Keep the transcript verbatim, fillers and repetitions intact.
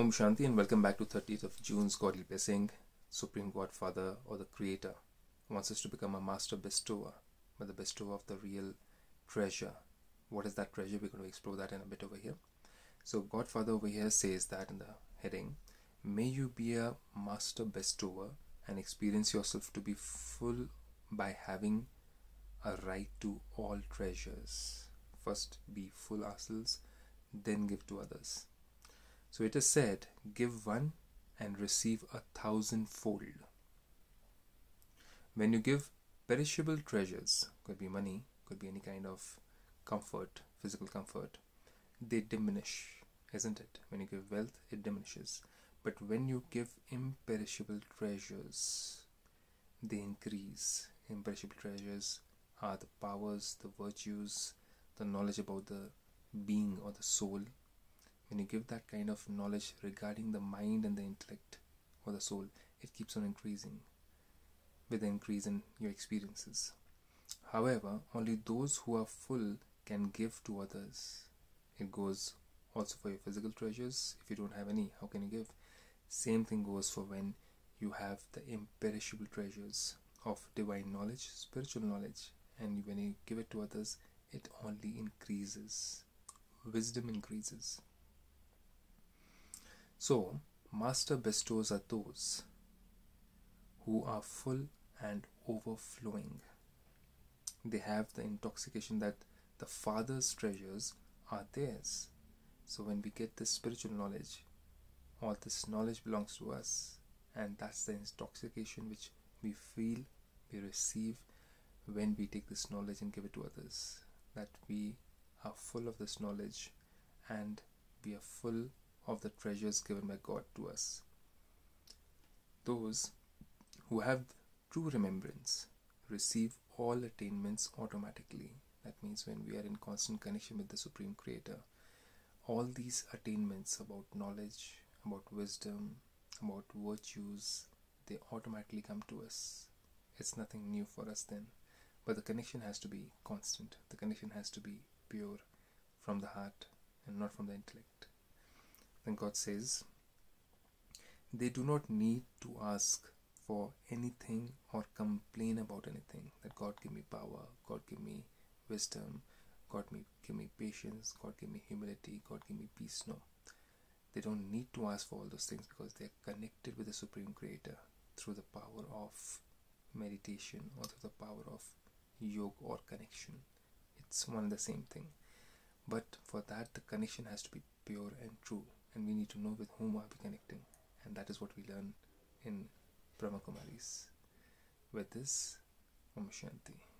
Om Shanti and welcome back to thirtieth of June's Godly Blessing. Supreme Godfather or the Creator wants us to become a master bestower, but the bestower of the real treasure. What is that treasure? We're going to explore that in a bit over here. So Godfather over here says that in the heading, may you be a master bestower and experience yourself to be full by having a right to all treasures. First be full ourselves, then give to others. So it is said, give one and receive a thousandfold. When you give perishable treasures, could be money, could be any kind of comfort, physical comfort, they diminish, isn't it? When you give wealth, it diminishes. But when you give imperishable treasures, they increase. Imperishable treasures are the powers, the virtues, the knowledge about the being or the soul. When you give that kind of knowledge regarding the mind and the intellect or the soul, it keeps on increasing with the increase in your experiences. However, only those who are full can give to others. It goes also for your physical treasures. If you don't have any, how can you give? Same thing goes for when you have the imperishable treasures of divine knowledge, spiritual knowledge, and when you give it to others, it only increases. Wisdom increases. So, master bestows are those who are full and overflowing. They have the intoxication that the Father's treasures are theirs. So when we get this spiritual knowledge, all this knowledge belongs to us, and that's the intoxication which we feel, we receive when we take this knowledge and give it to others. That we are full of this knowledge and we are full of the treasures given by God to us. Those who have true remembrance receive all attainments automatically. That means when we are in constant connection with the Supreme Creator, all these attainments about knowledge, about wisdom, about virtues, they automatically come to us. It's nothing new for us then. But the connection has to be constant. The connection has to be pure from the heart and not from the intellect. Then God says, they do not need to ask for anything or complain about anything. That God give me power, God give me wisdom, God give me patience, God give me humility, God give me peace. No, they don't need to ask for all those things because they are connected with the Supreme Creator through the power of meditation or through the power of yoga or connection. It's one and the same thing. But for that, the connection has to be pure and true. And we need to know with whom are we connecting, and that is what we learn in Brahma Kumaris. With this, Om Shanti.